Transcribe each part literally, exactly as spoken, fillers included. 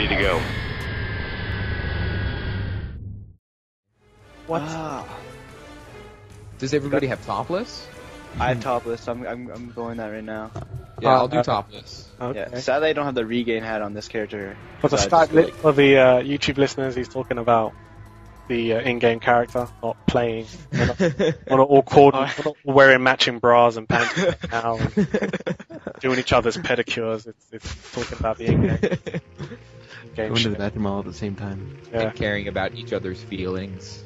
ready to go. What? Ah. Does everybody have topless? I have topless. I'm I'm I'm going that right now. Yeah, uh, I'll do uh, topless. Okay. Yeah. Sadly, I don't have the regain hat on this character. For the start, li for the uh, YouTube listeners, he's talking about the uh, in-game character, not playing. We're not, we're not all called, we're not all wearing matching bras and pants right now, and doing each other's pedicures. It's, it's talking about the in-game. Going to the bathroom all at the same time. Yeah. And caring about each other's feelings.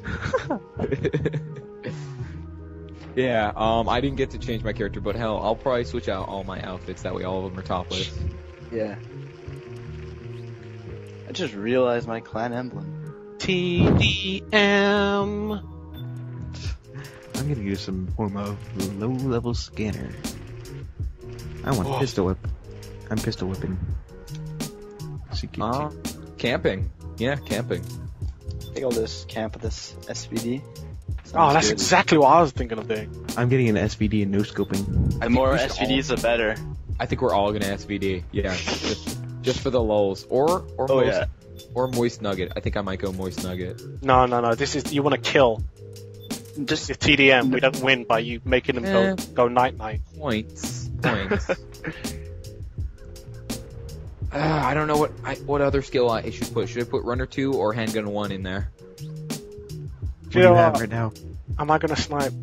Yeah, um, I didn't get to change my character, but hell, I'll probably switch out all my outfits, that way all of them are topless. Yeah. I just realized my clan emblem. T D M! I'm gonna use some form of low-level scanner. I want oh. pistol whip. I'm pistol whipping. Uh, camping. Yeah, camping. I think I'll just camp with this S V D. Sounds oh, that's good. Exactly what I was thinking of doing. I'm getting an S V D and no scoping. The more S V Ds, all... the better. I think we're all gonna S V D. Yeah, just, just for the lulz. Or or oh, moist, yeah. or moist nugget. I think I might go moist nugget. No, no, no. This is you want to kill. Just it's T D M. We don't win by you making them eh, go go night night. Points. Points. uh, I don't know what I, what other skill I should put. Should I put runner two or handgun one in there? What do you have right now? Am I gonna snipe?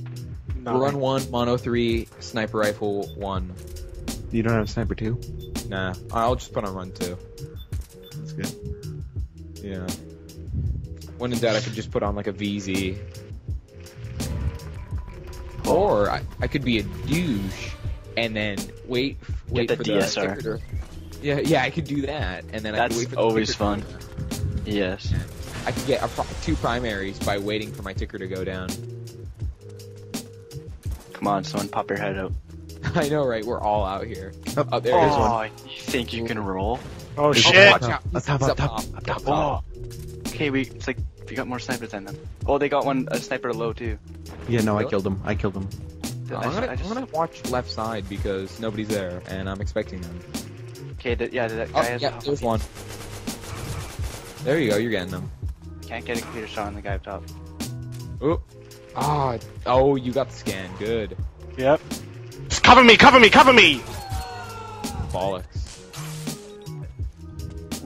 No. Run one, mono three, sniper rifle one. You don't have sniper two? Nah, I'll just put on run two. That's good. Yeah. When in doubt, I could just put on like a V Z. Oh. Or I, I could be a douche and then wait, wait Get the for D S R. The D S R. Yeah, yeah, I could do that, and then That's I could wait for the always fun. Yes. I could get a pro two primaries by waiting for my ticker to go down. Come on, someone pop your head out. I know, right? We're all out here. Up oh, there is one. You think you can roll? Oh shit! Oh, watch out. Up top, up top, up top. Up top. Oh. Okay, we. It's like we got more snipers than them. Oh, they got one a sniper low too. Yeah, no, really? I killed him. I killed him. No, I'm, gonna, I just... I'm gonna watch left side because nobody's there, and I'm expecting them. Okay, the, yeah, that guy oh, has. Yeah, there's one. There you go. You're getting them. Can't get a clear shot on the guy up top. Oh, ah, oh, you got the scan. Good. Yep. Just cover me, cover me, cover me. Bollocks.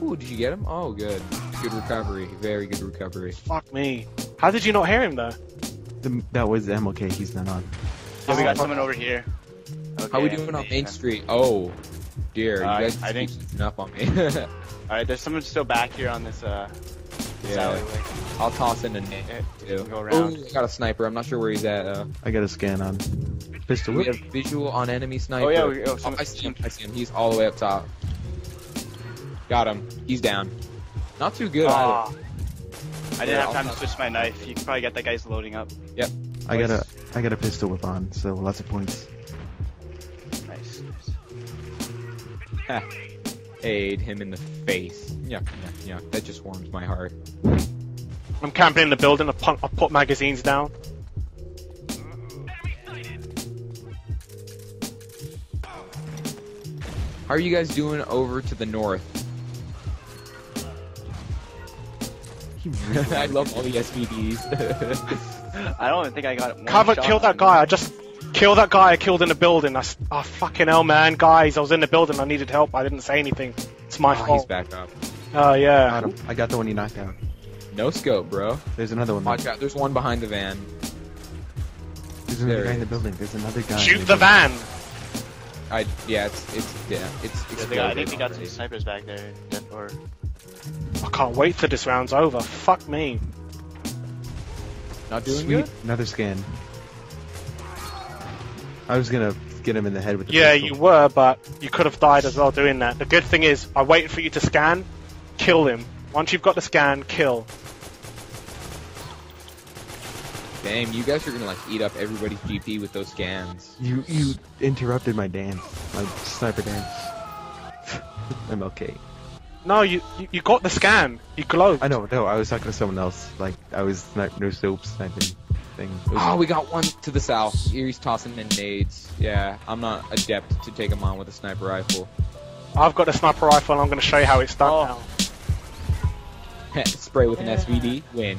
Ooh, did you get him? Oh, good. Good recovery. Very good recovery. Fuck me. How did you not hear him though? The, that was the M L K. He's not on. So oh, we got someone over here. Okay, how we doing M L K, on Main yeah. Street? Oh, dear. Uh, you guys I think enough on me. All right, there's someone still back here on this. Uh... Yeah, I'll toss in a name too. Ooh, I got a sniper. I'm not sure where he's at though. I got a scan on. Pistol whip. We have visual on enemy sniper. Oh yeah, we, oh, some, oh, I see him. I see him. He's all the way up top. Got him. He's down. Not too good. Uh, I didn't yeah, have time I'll to switch my knife. You can probably get that guy's loading up. Yep. I nice. got a I got a pistol whip on, so lots of points. Nice. nice. Aid him in the face. Yuck, yuck, yuck. That just warms my heart. I'm camping in the building. I'll put, I'll put magazines down. How are you guys doing over to the north? I love all the S V Ds. I don't think I got one Cover, shot kill that me. guy. I just killed that guy I killed in the building. I, oh, fucking hell, man. Guys, I was in the building. I needed help. I didn't say anything. It's my oh, fault. He's back up. Oh, uh, yeah. Got him. I got the one you knocked down. No scope, bro. There's another one. Watch out. There's one behind the van. There's another there guy is. in the building. There's another guy. Shoot in the, the van! I, yeah, it's, it's, yeah, it's, it's yeah, I think we got some snipers back there. Or... I can't wait till this round's over. Fuck me. Not doing Sweet. good? Another scan. I was gonna get him in the head with the Yeah, pistol. you were, but you could have died as well doing that. The good thing is, I waited for you to scan, kill him. Once you've got the scan, kill. Damn, you guys are gonna like eat up everybody's G P with those scans. You you interrupted my dance, my sniper dance. M L K. No, you, you you got the scan. You glowed. I know, no, I was talking to someone else. Like I was snipe no soap sniping. Thing. Oh, we got one to the south. He's tossing in nades. Yeah, I'm not adept to take him on with a sniper rifle. I've got a sniper rifle and I'm going to show you how it's done oh. now. spray with an S V D, win.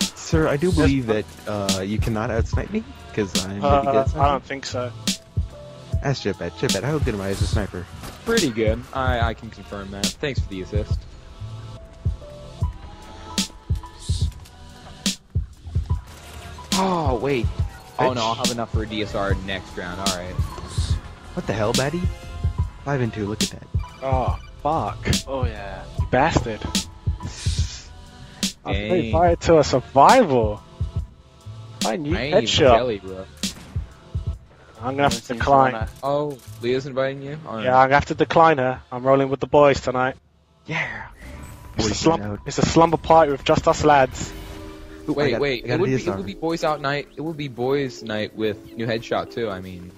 Sir, I do believe that uh, you cannot outsnipe me, because I'm uh, really good. I don't think so. Ask Jetbat. Jetbat, how good am I as a sniper? Pretty good. I, I can confirm that. Thanks for the assist. Oh, wait. Oh, no, I'll have enough for a D S R next round. All right. What the hell, Batty? Five and two, look at that. Oh, fuck. Oh, yeah. You bastard. I played fire to a survival. I knew headshot. I'm gonna have to decline. Oh, Leah's inviting you? Or... yeah, I'm gonna have to decline her. I'm rolling with the boys tonight. Yeah. It's, a, slum it's a slumber party with just us lads. Ooh, wait, got, wait. It would, be, it would be boys out night. It would be boys night with new headshot too. I mean.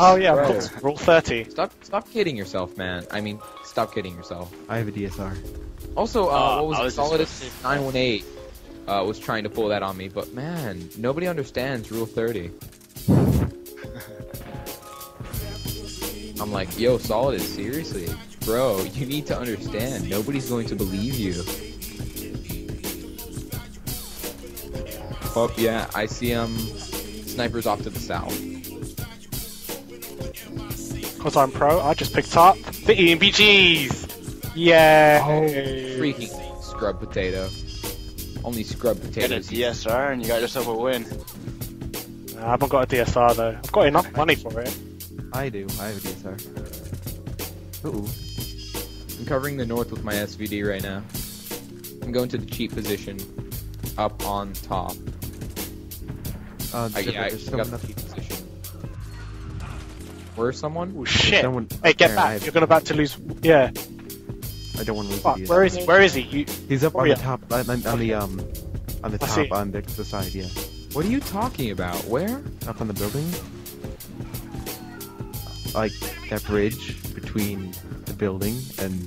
Oh yeah, rule, rule thirty. Stop, stop kidding yourself, man. I mean, stop kidding yourself. I have a D S R. Also, uh, uh, what was, was Solidus nine one eight uh, was trying to pull that on me, but man, nobody understands rule thirty. I'm like, yo, Solidus, seriously, bro, you need to understand. Nobody's going to believe you. Oh yeah, I see um snipers off to the south. Cause I'm pro, I just picked up the E M P Gs. Yeah. Oh, freaking scrub potato. Only scrub potatoes. Get a D S R and you got yourself a win. Nah, I haven't got a D S R though. I've got enough money for it. I do. I have a D S R. Ooh. I'm covering the north with my S V D right now. I'm going to the cheap position, up on top. Uh, I, yeah, I got the cheap position. Where's someone? Oh shit! Someone hey, get back! I've... You're gonna about to lose. Yeah. I don't want to lose. Fuck, where is he? Where is he? You... He's up Hurry on the up. top. On, on, on the um, on the top. On the, the side. Yeah. What are you talking about? Where? Up on the building. Like that bridge between the building and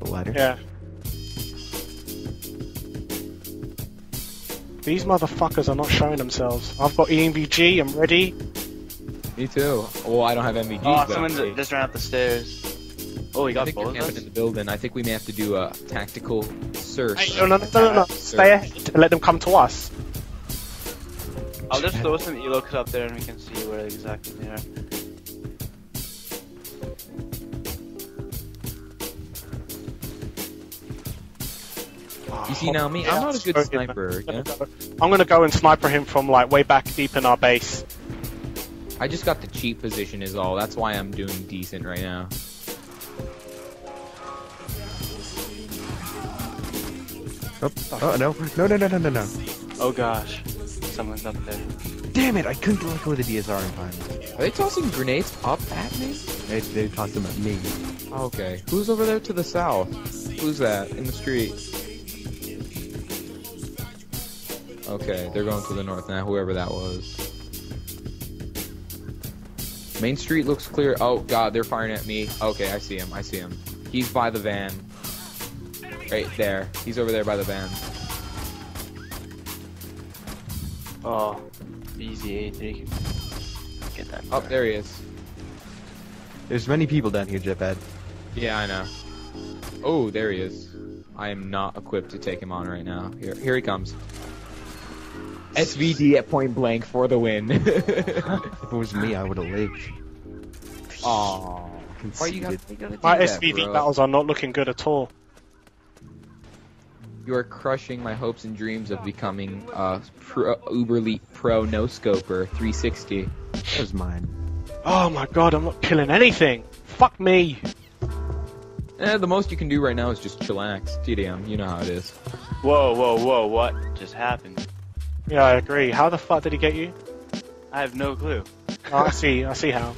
the ladder. Yeah. These motherfuckers are not showing themselves. I've got E M V G. I'm ready. Me too. Well, I don't have M V Gs. Oh, though. Someone just ran up the stairs. Oh, he got both of us in the building. I think we may have to do a tactical search. Hey, no, no, no, no, no. Stay ahead and let them come to us. I'll just throw some elo kit up there and we can see where exactly they are. You see now me? I'm not a good sniper. Yeah? I'm gonna go and sniper him from like way back deep in our base. I just got the cheap position is all, that's why I'm doing decent right now. Oh, oh no, no, no, no, no, no, no. Oh gosh, someone's up there. Damn it, I couldn't let go of the D S R in time. Are they tossing grenades up at me? They, they tossed them at me. Okay, who's over there to the south? Who's that, in the street? Okay, they're going to the north now, whoever that was. Main street looks clear. Oh god, they're firing at me. Okay, I see him. I see him. He's by the van. Right there. He's over there by the van. Oh, easy A three. Get that. Oh, there he is. There's many people down here, Jetbad. Yeah, I know. Oh, there he is. I am not equipped to take him on right now. Here, here he comes. S V D at point blank for the win. If it was me, I would have lived. Aww. Why you gotta, you gotta my that, S V D bro. battles are not looking good at all. You are crushing my hopes and dreams of becoming a pro, uber elite pro no-scoper three sixty. That was mine. Oh my god, I'm not killing anything. Fuck me. Eh, the most you can do right now is just chillax. T D M, you know how it is. Whoa, whoa, whoa, what just happened? Yeah, I agree. How the fuck did he get you? I have no clue. Oh, I see. I see how.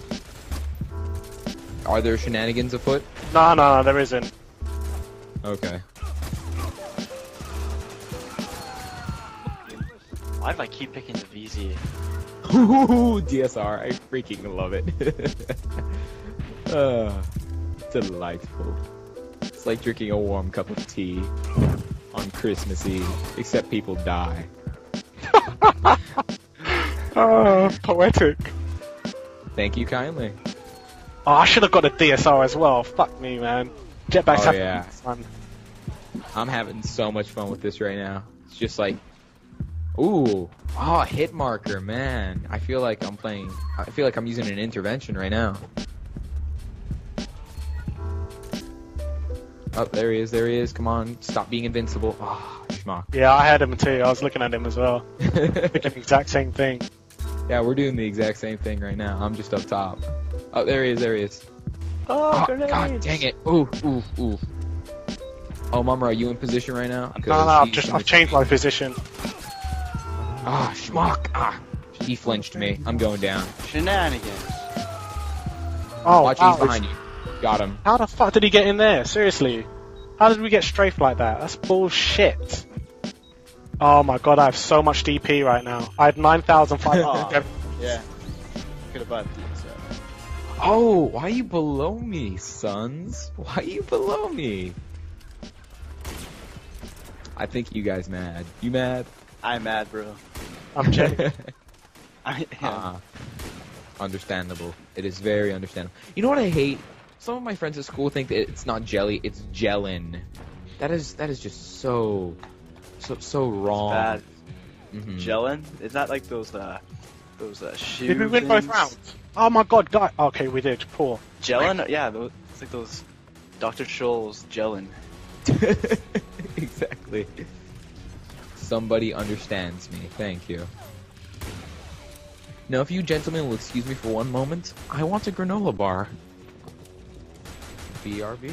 Are there shenanigans afoot? No, no, no, there isn't. Okay. Why do I keep picking the V Z? Ooh, D S R. I freaking love it. uh, delightful. It's like drinking a warm cup of tea on Christmas Eve, except people die. Oh, poetic. Thank you kindly. Oh, I should have got a D S R as well. Fuck me, man. Jetback's oh, yeah. having fun. I'm having so much fun with this right now. It's just like, ooh, oh, hit marker, man. I feel like I'm playing, I feel like I'm using an intervention right now. Oh, there he is, there he is. Come on, stop being invincible. Oh, schmuck. Yeah, I had him too. I was looking at him as well. Thinking the exact same thing. Yeah, we're doing the exact same thing right now. I'm just up top. Oh, there he is, there he is. Oh, oh god dang it. Ooh, ooh, ooh. Oh, Mama, are you in position right now? No, no, I've just I've changed my position. Ah, oh, schmuck. Ah, he flinched me. I'm going down. Shenanigans. Oh, watch, he's behind you. Got him. How the fuck did he get in there? Seriously. How did we get strafed like that? That's bullshit. Oh my god, I have so much D P right now. I had nine thousand five hundred. Yeah. Could have bought these. Oh, why are you below me, sons? Why are you below me? I think you guys mad. You mad? I'm mad, bro. I'm joking. I am. Uh, understandable. It is very understandable. You know what I hate? Some of my friends at school think that it's not jelly, it's gelin. That is that is just so, so, so wrong. It's bad. Mm-hmm. Gelin? It's not like those, uh, those, uh, shoes. Did we win both rounds? Oh my god, guy. Okay, we did. Poor. Gelin? Yeah, those, it's like those Doctor Scholl's gelin. Exactly. Somebody understands me. Thank you. Now, if you gentlemen will excuse me for one moment, I want a granola bar. B R B.